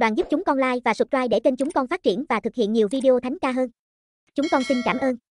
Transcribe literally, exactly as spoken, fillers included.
đoàn giúp chúng con like và subscribe để kênh chúng con phát triển và thực hiện nhiều video thánh ca hơn. Chúng con xin cảm ơn.